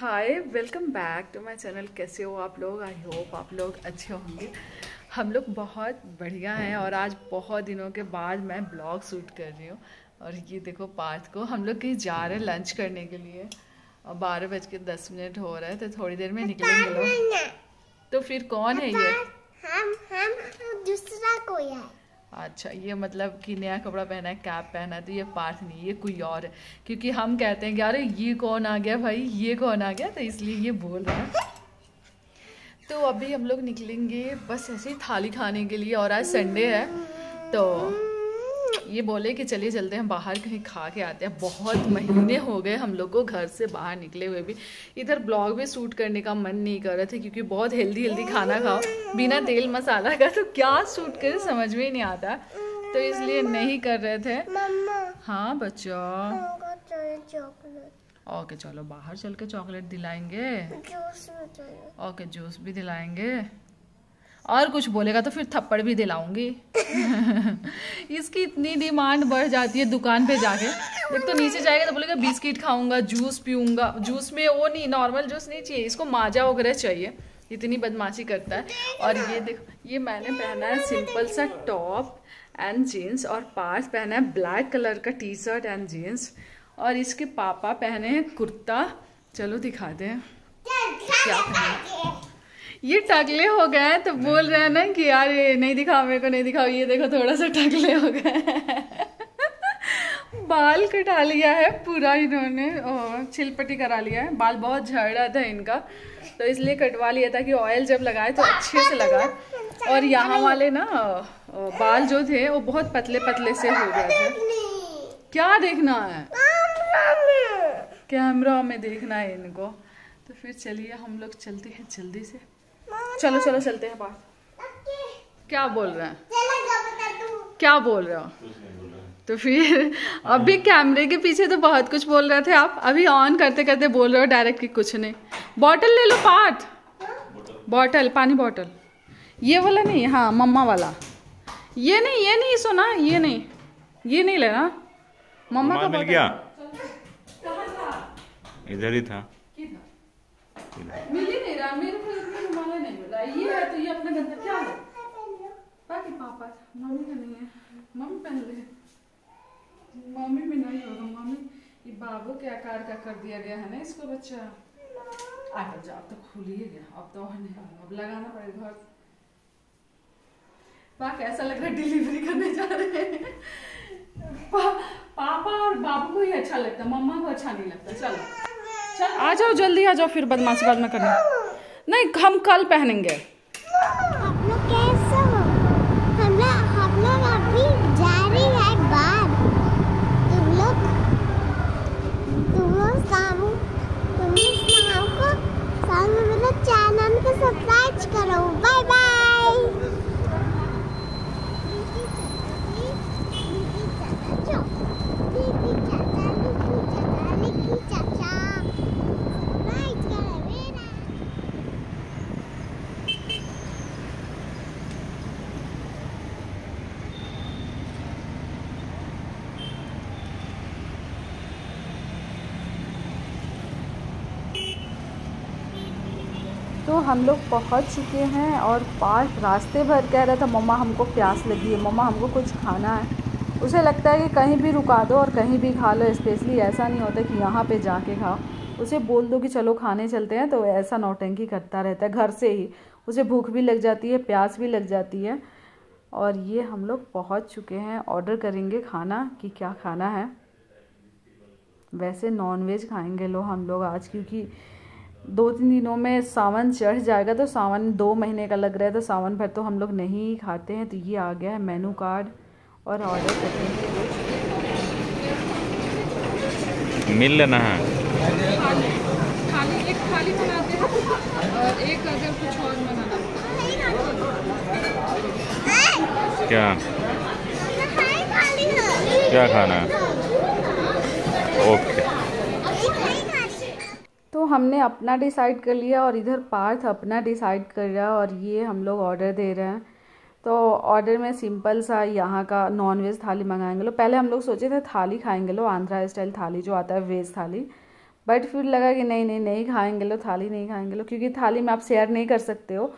Hi, welcome back to my channel. कैसे हो आप लोग? आई होप आप लोग अच्छे होंगे। हम लोग बहुत बढ़िया हैं और आज बहुत दिनों के बाद मैं ब्लॉग शूट कर रही हूँ। और ये देखो, पार्थ को हम लोग कहीं जा रहे हैं लंच करने के लिए और 12:10 हो रहा है, तो थोड़ी देर में निकलेंगे लोग। तो फिर कौन है ये? हम दूसरा कोई है। अच्छा, ये मतलब कि नया कपड़ा पहना है, कैप पहना है, तो ये पार्थ नहीं, ये कोई और है। क्योंकि हम कहते हैं कि अरे ये कौन आ गया भाई, ये कौन आ गया, तो इसलिए ये बोल रहा है। तो अभी हम लोग निकलेंगे बस ऐसे ही थाली खाने के लिए, और आज संडे है तो ये बोले कि चलिए चलते हैं बाहर कहीं खा के आते हैं। बहुत महीने हो गए हम लोग को घर से बाहर निकले हुए भी। इधर ब्लॉग में शूट करने का मन नहीं कर रहा था क्योंकि बहुत हेल्दी हेल्दी खाना खाओ बिना तेल मसाला का, तो क्या शूट करें समझ में ही नहीं आता, तो इसलिए नहीं कर रहे थे। हाँ बच्चों, ओके चलो बाहर चल के चॉकलेट दिलाएंगे, ओके जूस भी दिलाएंगे, और कुछ बोलेगा तो फिर थप्पड़ भी दिलाऊंगी। इसकी इतनी डिमांड बढ़ जाती है दुकान पे जाके। एक तो नीचे जाएगा तो बोलेगा बिस्किट खाऊंगा, जूस पीऊंगा। जूस में वो नहीं, नॉर्मल जूस नहीं चाहिए इसको, माजा वगैरह चाहिए। इतनी बदमाशी करता है। और ये देखो, ये मैंने पहना है सिंपल सा टॉप एंड जीन्स, और पार्थ पहना है ब्लैक कलर का टी शर्ट एंड जीन्स, और इसके पापा पहने हैं कुर्ता। चलो दिखाते हैं क्या पहना। ये टकले हो गए तो बोल रहे हैं ना कि यार ये नहीं दिखाओ, मेरे को नहीं दिखाओ। ये देखो थोड़ा सा टकले हो गए। बाल कटा लिया है पूरा इन्होंने, छिलपट्टी करा लिया है। बाल बहुत झड़ रहा था इनका तो इसलिए कटवा लिया था कि ऑयल जब लगाए तो अच्छे से लगाए। और यहाँ वाले ना बाल जो थे वो बहुत पतले पतले से हो गए थे। क्या देखना है? कैमरा में देखना है इनको। तो फिर चलिए हम लोग चलते हैं जल्दी से। चलो चलो चलते हैं पार्थ। क्या बोल रहे हैं? क्या बोल रहे हो? तो फिर अभी कैमरे के पीछे तो बहुत कुछ बोल रहे थे आप, अभी ऑन करते करते बोल रहे हो डायरेक्ट कि कुछ नहीं। बॉटल ले लो पार्थ, बॉटल, पानी बॉटल। ये वाला नहीं, हाँ मम्मा वाला। ये नहीं, ये नहीं, सुना, ये नहीं, ये नहीं लेना। मम्मा का मिल गया, इधर ही था, मिल ही नहीं रहा मेरे को, नहीं मिल रहा। ये है तो ये अपने घर में क्या है? बाकी पापा मम्मी का नहीं है, मम्मी पहन ले, मम्मी में नहीं होगा। मम्मी ये बाबू के आकार का कर दिया गया है ना इसको बच्चा। आकर जाओ, अब तो खुल ही गया, अब तो अब लगाना पड़ेगा घर। बाकी ऐसा लग रहा है डिलीवरी करने जा रहे हैं। पापा और बाबू को ही अच्छा लगता, मम्मा को अच्छा नहीं लगता। चलो आ जाओ जल्दी, आ जाओ, फिर बदमाशी बाद में करना। नहीं, हम कल पहनेंगे। हम लोग अभी जा रहे हैं बाहर। तुम लोग मतलब चैनल को सब्सक्राइब करो। Bye bye. तो हम लोग पहुंच चुके हैं, और पार्थ रास्ते भर कह रहा था मम्मा हमको प्यास लगी है, मम्मा हमको कुछ खाना है। उसे लगता है कि कहीं भी रुका दो और कहीं भी खा लो, स्पेशली ऐसा नहीं होता कि यहाँ पे जाके खाओ। उसे बोल दो कि चलो खाने चलते हैं तो ऐसा नौटंकी करता रहता है घर से ही। उसे भूख भी लग जाती है, प्यास भी लग जाती है। और ये हम लोग पहुँच चुके हैं, ऑर्डर करेंगे खाना कि क्या खाना है। वैसे नॉनवेज खाएँगे लो हम लोग आज, क्योंकि 2-3 दिनों में सावन चढ़ जाएगा, तो सावन 2 महीने का लग रहा है, तो सावन भर तो हम लोग नहीं खाते हैं। तो ये आ गया है मेनू कार्ड और ऑर्डर करते हैं। मिल लेना है खाली बनाते हैं, और एक अगर कुछ और बनाना। क्या खाना है? ओके, तो हमने अपना डिसाइड कर लिया और इधर पार्थ अपना डिसाइड कर रहा है, और ये हम लोग ऑर्डर दे रहे हैं। तो ऑर्डर में सिंपल सा यहाँ का नॉनवेज थाली मंगाएंगे लो। पहले हम लोग सोचे थे थाली खाएंगे लो, आंध्रा स्टाइल थाली जो आता है, वेज थाली। बट फिर लगा कि नहीं नहीं नहीं खाएंगे लोग, थाली नहीं खाएंगे लोग, क्योंकि थाली में आप शेयर नहीं कर सकते हो,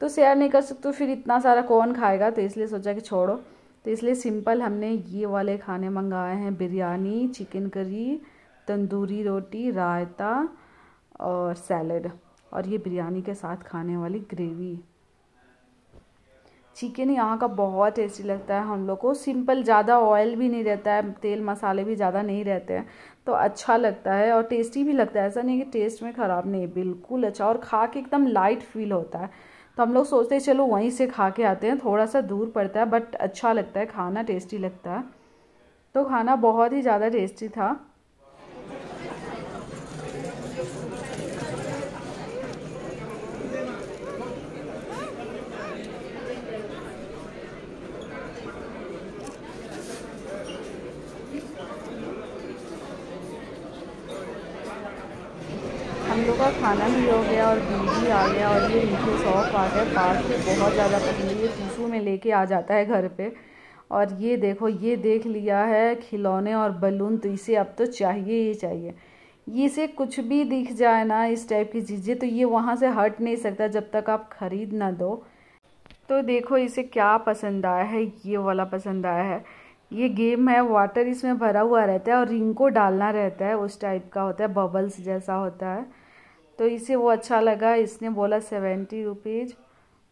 तो शेयर नहीं कर सकते फिर इतना सारा कौन खाएगा, तो इसलिए सोचा कि छोड़ो। तो इसलिए सिंपल हमने ये वाले खाने मंगाए हैं, बिरयानी, चिकन करी, तंदूरी रोटी, रायता और सैलड, और ये बिरयानी के साथ खाने वाली ग्रेवी। चिकन यहाँ का बहुत टेस्टी लगता है हम लोग को, सिंपल, ज़्यादा ऑयल भी नहीं रहता है, तेल मसाले भी ज़्यादा नहीं रहते हैं, तो अच्छा लगता है और टेस्टी भी लगता है। ऐसा नहीं कि टेस्ट में ख़राब नहीं, बिल्कुल अच्छा, और खा के एकदम लाइट फील होता है। तो हम लोग सोचते हैं चलो वहीं से खा के आते हैं, थोड़ा सा दूर पड़ता है बट अच्छा लगता है, खाना टेस्टी लगता है। तो खाना बहुत ही ज़्यादा टेस्टी था। हम लोग का खाना भी हो गया और बीजी आ गया और ये नीचे शौक आ गया, पार्थ को बहुत ज़्यादा पसंद है, ये शीशू में लेके आ जाता है घर पे। और ये देखो, ये देख लिया है खिलौने और बलून, तो इसे अब तो चाहिए ही चाहिए। इसे कुछ भी दिख जाए ना इस टाइप की चीज़ें, तो ये वहाँ से हट नहीं सकता जब तक आप ख़रीद ना दो। तो देखो इसे क्या पसंद आया है, ये वाला पसंद आया है। ये गेम है, वाटर इसमें भरा हुआ रहता है और रिंग को डालना रहता है, उस टाइप का होता है, बबल्स जैसा होता है। तो इसे वो अच्छा लगा, इसने बोला 70 रुपीज़,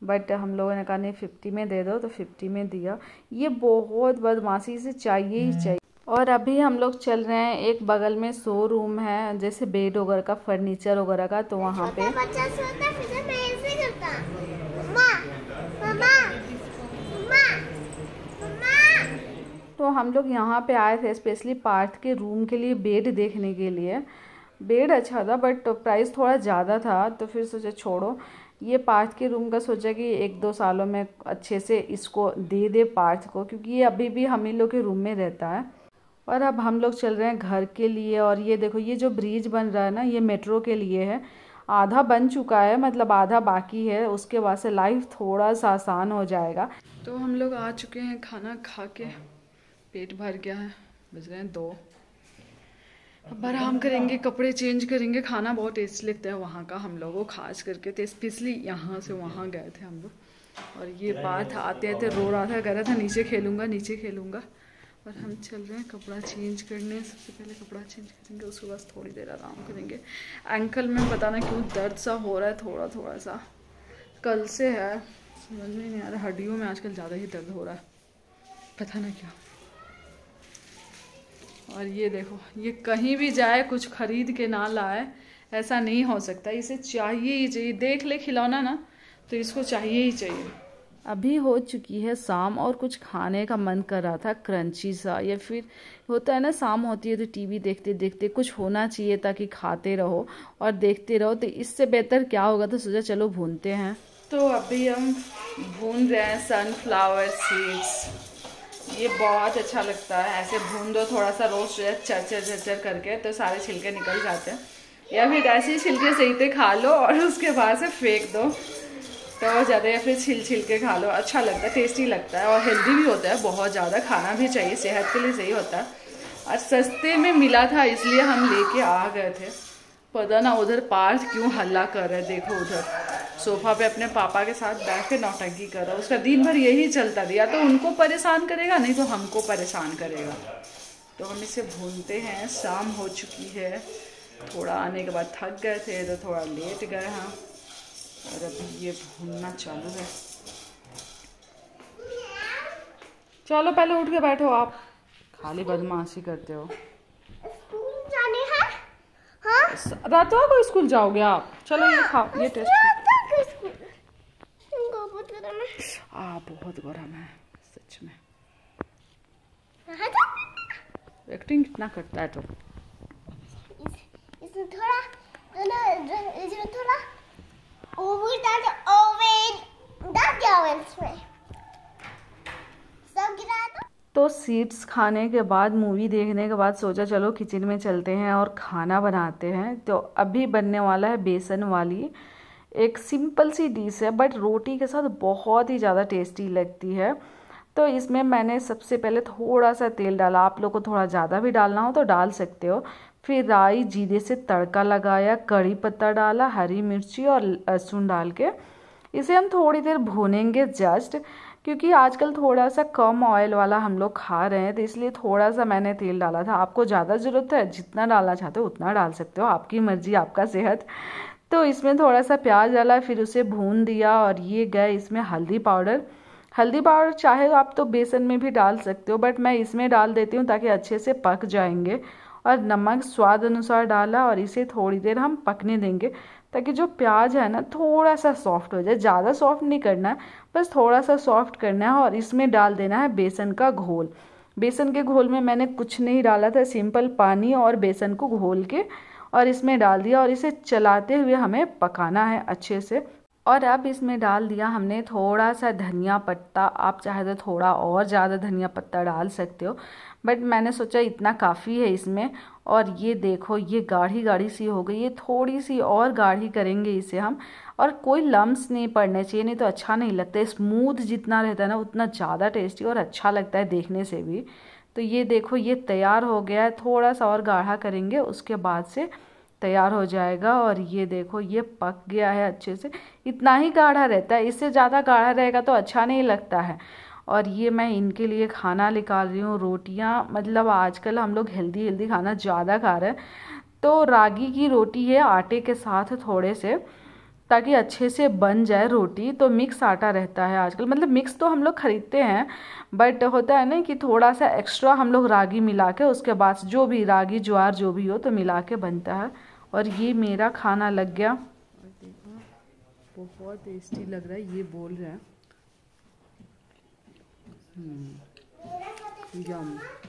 बट हम लोगों ने कहा नहीं 50 में दे दो, तो 50 में दिया। ये बहुत बदमाशी से चाहिए ही चाहिए। और अभी हम लोग चल रहे हैं, एक बगल में शो रूम है जैसे बेड वगैरह का, फर्नीचर वगैरह का, तो वहाँ पे तो हम लोग यहाँ पे आए थे स्पेशली पार्थ के रूम के लिए बेड देखने के लिए। बेड अच्छा था बट प्राइस थोड़ा ज़्यादा था, तो फिर सोचा छोड़ो, ये पार्थ के रूम का सोचा कि 1-2 सालों में अच्छे से इसको दे दे पार्थ को, क्योंकि ये अभी भी हम ही लोग के रूम में रहता है। और अब हम लोग चल रहे हैं घर के लिए। और ये देखो, ये जो ब्रिज बन रहा है ना, ये मेट्रो के लिए है, आधा बन चुका है, मतलब आधा बाकी है, उसके बाद से लाइफ थोड़ा सा आसान हो जाएगा। तो हम लोग आ चुके हैं, खाना खा के पेट भर गया है, बज गए 2, अब आराम करेंगे, कपड़े चेंज करेंगे। खाना बहुत टेस्टी लगता है वहाँ का हम लोगों, खास करके तो स्पेशली यहाँ से वहाँ गए थे हम लोग। और ये बात आते आते रो रहा था, कह रहा था नीचे खेलूँगा नीचे खेलूँगा। और हम चल रहे हैं कपड़ा चेंज करने, सबसे पहले कपड़ा चेंज करेंगे, उसके बाद थोड़ी देर आराम करेंगे। एंकल में पता नहीं क्यों दर्द सा हो रहा है, थोड़ा थोड़ा सा कल से है, समझ में नहीं आ रहा, हड्डियों में आजकल ज़्यादा ही दर्द हो रहा है, पता नहीं क्या। और ये देखो, ये कहीं भी जाए कुछ खरीद के ना लाए, ऐसा नहीं हो सकता, इसे चाहिए ही चाहिए। देख ले खिलौना ना तो इसको चाहिए ही चाहिए। अभी हो चुकी है शाम और कुछ खाने का मन कर रहा था, क्रंची सा, या फिर होता है ना शाम होती है तो टीवी देखते देखते कुछ होना चाहिए ताकि खाते रहो और देखते रहो, तो इससे बेहतर क्या होगा, तो सोचा चलो भूनते हैं। तो अभी हम भून रहे हैं सनफ्लावर सीड्स, ये बहुत अच्छा लगता है, ऐसे भून दो थोड़ा सा, रोस्ट चरचर करके, तो सारे छिलके निकल जाते हैं, या फिर ऐसे ही छिलके सहित खा लो और उसके बाद से फेंक दो तो हो जाता है, या फिर छिलके खा लो, अच्छा लगता है, टेस्टी लगता है और हेल्दी भी होता है बहुत ज़्यादा, खाना भी चाहिए, सेहत के लिए सही होता है। और सस्ते में मिला था इसलिए हम लेके आ गए थे। पता ना उधर पार्थ क्यों हल्ला कर रहा है, देखो उधर सोफ़ा पे अपने पापा के साथ बैठ के नौटंकी कर रहा, उसका दिन भर यही चलता था, या तो उनको परेशान करेगा नहीं तो हमको परेशान करेगा। तो हम इसे भूनते हैं, शाम हो चुकी है, थोड़ा आने के बाद थक गए थे तो थोड़ा लेट गए हैं, और अभी ये भूनना चालू है। चलो पहले उठ के बैठो, आप खाली बदमाशी करते हो। स्कूल जाने हैं? हाँ? रातों को स्कूल जाओगे आप? चलो ये खाओ, ये टेस्ट, बहुत गरम है सच में, एक्टिंग कितना करता है। तो इसमें थोड़ा ओवन डाल, इसमें सब गिरा दो। तो सीड्स खाने के बाद, मूवी देखने के बाद सोचा चलो किचन में चलते हैं और खाना बनाते हैं। तो अभी बनने वाला है बेसन वाली एक सिंपल सी डिश है, बट रोटी के साथ बहुत ही ज़्यादा टेस्टी लगती है। तो इसमें मैंने सबसे पहले थोड़ा सा तेल डाला, आप लोग को थोड़ा ज़्यादा भी डालना हो तो डाल सकते हो। फिर राई जीरे से तड़का लगाया, कड़ी पत्ता डाला, हरी मिर्ची और लहसुन डाल के इसे हम थोड़ी देर भूनेंगे जस्ट, क्योंकि आजकल थोड़ा सा कम ऑयल वाला हम लोग खा रहे हैं तो इसलिए थोड़ा सा मैंने तेल डाला था। आपको ज़्यादा ज़रूरत है जितना डालना चाहते हो उतना डाल सकते हो, आपकी मर्जी आपका सेहत। तो इसमें थोड़ा सा प्याज डाला, फिर उसे भून दिया और ये गए इसमें हल्दी पाउडर। हल्दी पाउडर चाहे आप तो बेसन में भी डाल सकते हो, बट मैं इसमें डाल देती हूँ ताकि अच्छे से पक जाएंगे। और नमक स्वाद अनुसार डाला और इसे थोड़ी देर हम पकने देंगे ताकि जो प्याज है ना थोड़ा सा सॉफ्ट हो जाए। ज़्यादा सॉफ्ट नहीं करना है, बस थोड़ा सा सॉफ्ट करना है। और इसमें डाल देना है बेसन का घोल। बेसन के घोल में मैंने कुछ नहीं डाला था, सिंपल पानी और बेसन को घोल के और इसमें डाल दिया और इसे चलाते हुए हमें पकाना है अच्छे से। और अब इसमें डाल दिया हमने थोड़ा सा धनिया पत्ता। आप चाहे तो थोड़ा और ज़्यादा धनिया पत्ता डाल सकते हो, बट मैंने सोचा इतना काफ़ी है इसमें। और ये देखो ये गाढ़ी गाढ़ी सी हो गई, ये थोड़ी सी और गाढ़ी करेंगे इसे हम। और कोई लम्स नहीं पड़ने चाहिए, नहीं तो अच्छा नहीं लगता। स्मूथ जितना रहता है ना उतना ज़्यादा टेस्टी और अच्छा लगता है देखने से भी। तो ये देखो ये तैयार हो गया है, थोड़ा सा और गाढ़ा करेंगे उसके बाद से तैयार हो जाएगा। और ये देखो ये पक गया है अच्छे से, इतना ही गाढ़ा रहता है, इससे ज़्यादा गाढ़ा रहेगा तो अच्छा नहीं लगता है। और ये मैं इनके लिए खाना निकाल रही हूँ, रोटियाँ। मतलब आजकल हम लोग हेल्दी हेल्दी खाना ज़्यादा खा रहे हैं, तो रागी की रोटी है आटे के साथ थोड़े से, ताकि अच्छे से बन जाए रोटी। तो मिक्स आटा रहता है आजकल, मतलब मिक्स तो हम लोग ख़रीदते हैं, बट होता है ना कि थोड़ा सा एक्स्ट्रा हम लोग रागी मिला के, उसके बाद जो भी रागी ज्वार जो भी हो तो मिला के बनता है। और ये मेरा खाना लग गया, बहुत टेस्टी लग रहा है। ये बोल रहा है